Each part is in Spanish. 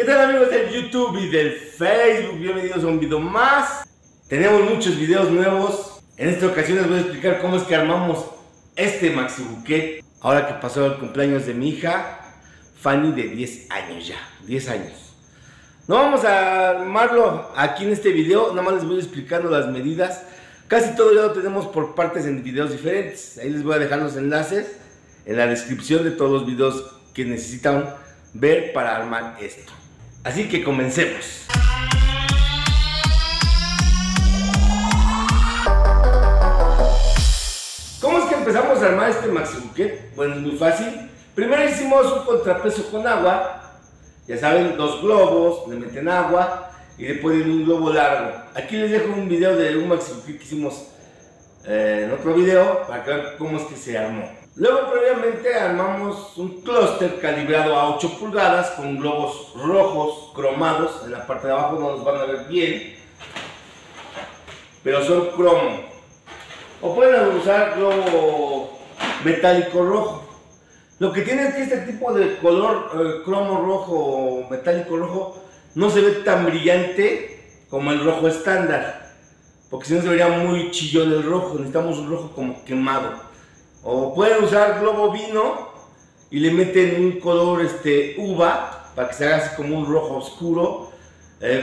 ¿Qué tal amigos del YouTube y del Facebook? Bienvenidos a un video más. Tenemos muchos videos nuevos. En esta ocasión les voy a explicar cómo es que armamos este maxi buquet. Ahora que pasó el cumpleaños de mi hija Fanny de 10 años ya, 10 años. No vamos a armarlo aquí en este video, nada más les voy explicando las medidas. Casi todo ya lo tenemos por partes en videos diferentes. Ahí les voy a dejar los enlaces en la descripción de todos los videos que necesitan ver para armar esto. Así que comencemos. ¿Cómo es que empezamos a armar este maxi buquet? Bueno, es muy fácil. Primero hicimos un contrapeso con agua. Ya saben, dos globos, le meten agua y le ponen un globo largo. Aquí les dejo un video de un maxi buquet que hicimos en otro video para que vean cómo es que se armó. Luego previamente armamos un clúster calibrado a 8 pulgadas con globos rojos cromados. En la parte de abajo no los van a ver bien, pero son cromo. O pueden usar globo metálico rojo. Lo que tiene es que este tipo de color cromo rojo o metálico rojo no se ve tan brillante como el rojo estándar, porque si no se vería muy chillón el rojo. Necesitamos un rojo como quemado. O pueden usar globo vino y le meten un color uva para que se haga así como un rojo oscuro.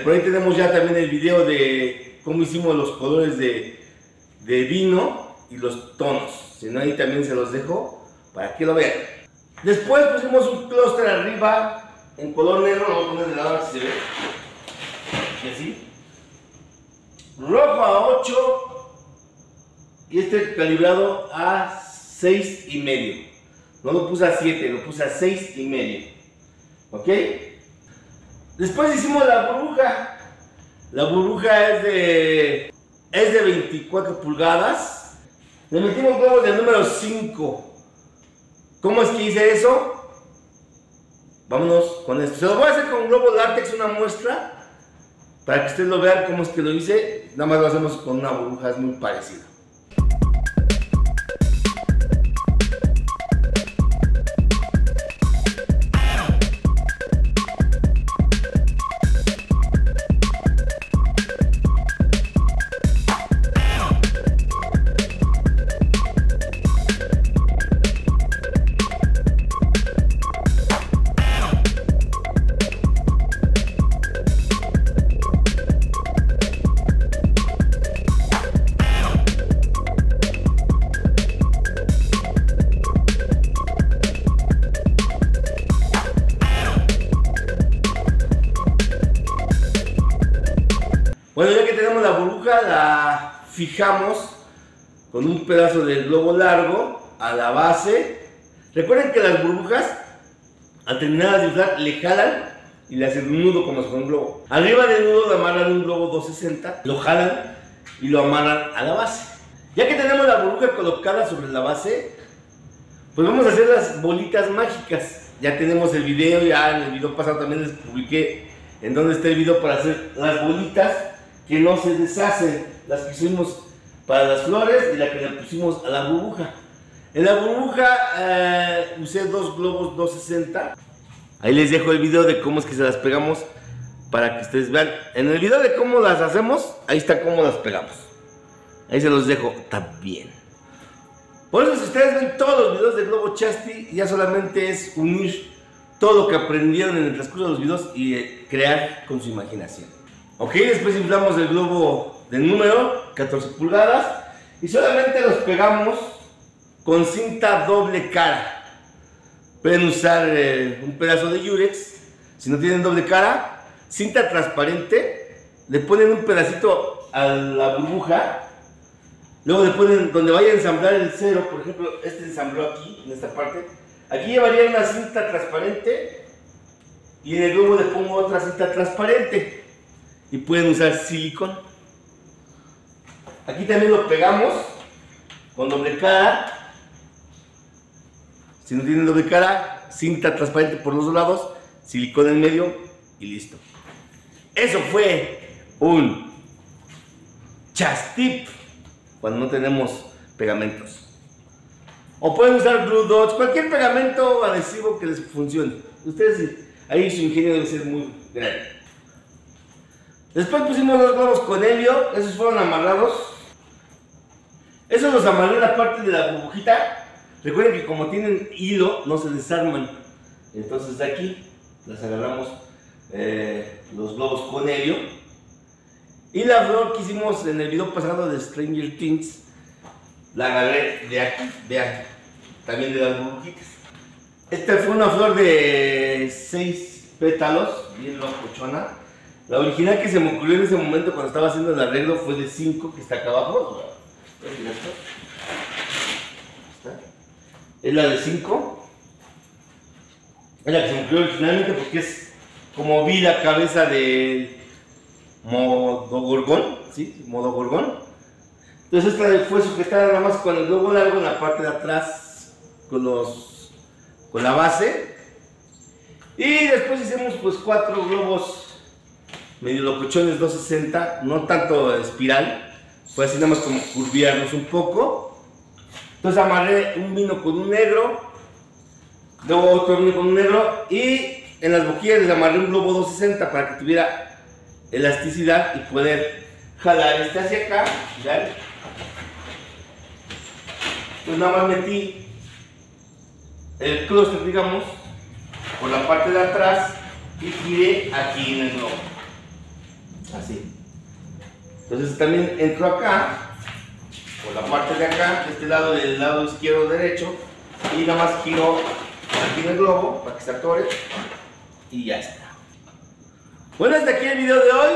Por ahí tenemos ya también el video de cómo hicimos los colores de vino y los tonos. Si no, ahí también se los dejo para que lo vean. Después pusimos un clúster arriba en color negro. Lo voy a poner de lado a ver si se ve. Y así. Rojo a 8 y este calibrado a 6,5. No lo puse a 7, lo puse a 6,5. ¿Ok? Después hicimos la burbuja. La burbuja es de 24 pulgadas. Le metimos globos del número 5. ¿Cómo es que hice eso? Vámonos con esto. Se lo voy a hacer con globos látex, una muestra, para que ustedes lo vean cómo es que lo hice. Nada más lo hacemos con una burbuja, es muy parecido. Bueno, ya que tenemos la burbuja, la fijamos con un pedazo de globo largo a la base. Recuerden que las burbujas, al terminar de inflar, le jalan y le hacen un nudo como si fuera un globo. Arriba del nudo le amarran un globo 260, lo jalan y lo amarran a la base. Ya que tenemos la burbuja colocada sobre la base, pues vamos a hacer las bolitas mágicas. Ya tenemos el video, ya en el video pasado también les publiqué en donde está el video para hacer las bolitas que no se deshacen, las que hicimos para las flores y la que le pusimos a la burbuja. En la burbuja usé dos globos 260. Ahí les dejo el video de cómo es que se las pegamos para que ustedes vean. En el video de cómo las hacemos, ahí está cómo las pegamos. Ahí se los dejo también. Por eso, si ustedes ven todos los videos de Globo Chasty, ya solamente es unir todo lo que aprendieron en el transcurso de los videos y crear con su imaginación. Ok, después inflamos el globo del número 14 pulgadas y solamente los pegamos con cinta doble cara. Pueden usar un pedazo de yurex. Si no tienen doble cara, cinta transparente, le ponen un pedacito a la burbuja, luego le ponen donde vaya a ensamblar el cero. Por ejemplo, este ensambló aquí, en esta parte. Aquí llevaría una cinta transparente y en el globo le pongo otra cinta transparente. Y pueden usar silicón. Aquí también lo pegamos con doble cara. Si no tienen doble cara, cinta transparente por los dos lados, silicón en medio y listo. Eso fue un chastip cuando no tenemos pegamentos. O pueden usar glue dots, cualquier pegamento adhesivo que les funcione. Ustedes Ahí su ingenio debe ser muy grande. Después pusimos los globos con helio, esos fueron amarrados. Esos los amarré en la parte de la burbujita. Recuerden que como tienen hilo, no se desarman. Entonces de aquí las agarramos los globos con helio. Y la flor que hicimos en el video pasado de Stranger Things, la agarré de aquí, vean, también de las burbujitas. Esta fue una flor de 6 pétalos, bien locochona. La original que se me ocurrió en ese momento cuando estaba haciendo el arreglo fue de 5, que está acá abajo. Es la de 5. Es la que se me ocurrió originalmente porque es como vi la cabeza de Modogorgón, ¿sí? Modogorgón. Entonces esta fue sujetada nada más con el globo largo en la parte de atrás con los... con la base. Y después hicimos pues 4 globos medio locochones 260, no tanto espiral, pues así nada más como curviarnos un poco. Entonces amarré un vino con un negro, luego otro vino con un negro, y en las boquillas les amarré un globo 260 para que tuviera elasticidad y poder jalar este hacia acá. ¿Vean? Pues nada más metí el clúster, digamos, por la parte de atrás y giré aquí en el globo, así. Entonces también entro acá, por la parte de acá, de este lado, del lado izquierdo derecho, y nada más giro aquí en el globo para que se atore y ya está. Bueno, hasta aquí el video de hoy,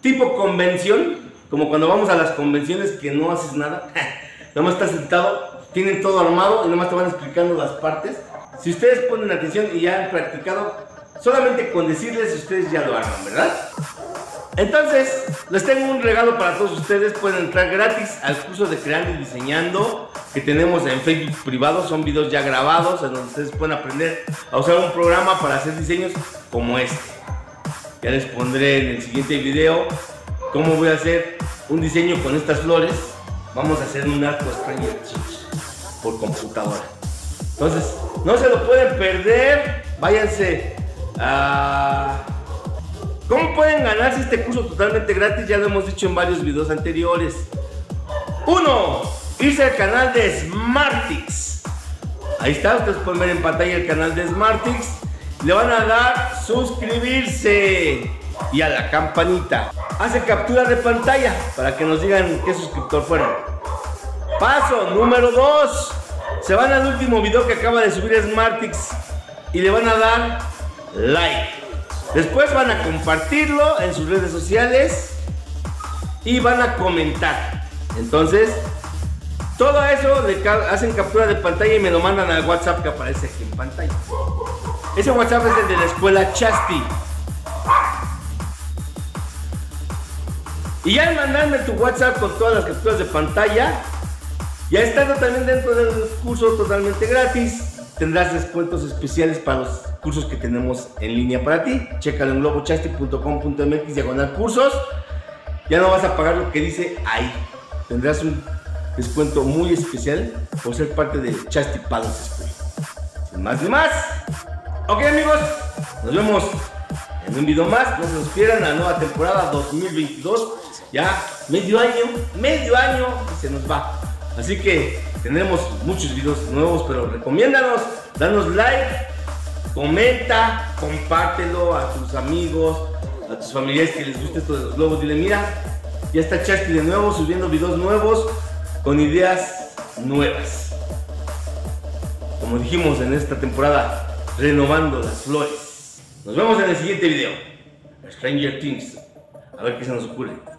tipo convención, como cuando vamos a las convenciones que no haces nada, nada más estás sentado. Tienen todo armado y nomás te van explicando las partes. Si ustedes ponen atención y ya han practicado, solamente con decirles ustedes ya lo arman, ¿verdad? Entonces, les tengo un regalo para todos ustedes. Pueden entrar gratis al curso de Creando y Diseñando que tenemos en Facebook privado. Son videos ya grabados en donde ustedes pueden aprender a usar un programa para hacer diseños como este. Ya les pondré en el siguiente video cómo voy a hacer un diseño con estas flores. Vamos a hacer un arco extraño por computadora. Entonces, no se lo pueden perder. Váyanse a... ¿Cómo pueden ganarse este curso totalmente gratis? Ya lo hemos dicho en varios videos anteriores. 1. Irse al canal de Smartix. Ahí está, ustedes pueden ver en pantalla el canal de Smartix. Le van a dar suscribirse y a la campanita. Hace captura de pantalla para que nos digan qué suscriptor fueron. Paso número 2. Se van al último video que acaba de subir Smartix y le van a dar like. Después van a compartirlo en sus redes sociales y van a comentar. Entonces, todo eso le hacen captura de pantalla y me lo mandan al WhatsApp que aparece aquí en pantalla. Ese WhatsApp es el de la escuela Chasty. Y ya al mandarme tu WhatsApp con todas las capturas de pantalla, ya estando también dentro del curso totalmente gratis, tendrás descuentos especiales para los cursos que tenemos en línea para ti. Chécalo en globoschasty.com.mx/cursos. Ya no vas a pagar lo que dice ahí. Tendrás un descuento muy especial por ser parte de Chasty Palos School. Sin más ni más. Ok, amigos, nos vemos en un video más. No se nos pierdan la nueva temporada 2022. Ya medio año y se nos va. Así que tendremos muchos videos nuevos, pero recomiéndanos, danos like, comenta, compártelo a tus amigos, a tus familiares que les guste esto de los globos. Dile, mira, ya está Chasty de nuevo subiendo videos nuevos con ideas nuevas. Como dijimos en esta temporada, renovando las flores. Nos vemos en el siguiente video. Stranger Things. A ver qué se nos ocurre.